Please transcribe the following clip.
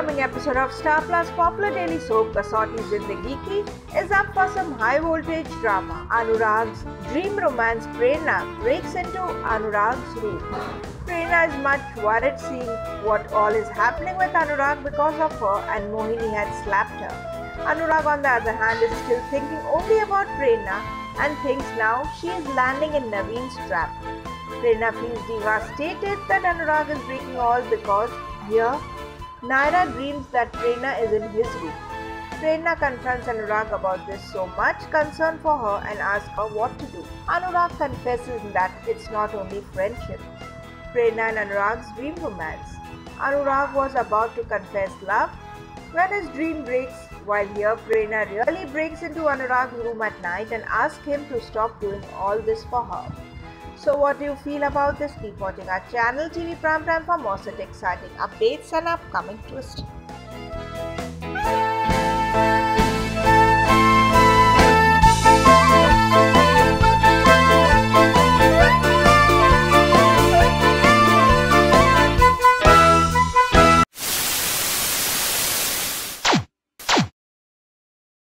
upcoming episode of Star Plus popular daily soap Kasauti Zindagi Ki is up for some high voltage drama. Anurag's dream romance Prerna breaks into Anurag's room. Prerna is much worried seeing what all is happening with Anurag because of her, and Mohini had slapped her. Anurag, on the other hand, is still thinking only about Prerna and thinks now she is landing in Naveen's trap. Prerna feels devastated that Anurag is breaking all because here Naira dreams that Prerna is in his room. Prerna confronts Anurag about this, so much concern for her, and asks her what to do. Anurag confesses that it's not only friendship. Prerna and Anurag's dream romance. Anurag was about to confess love when his dream breaks, while here Prerna really breaks into Anurag's room at night and asks him to stop doing all this for her. So what do you feel about this? Keep watching our channel TV Prime Time for more such exciting updates and upcoming twists.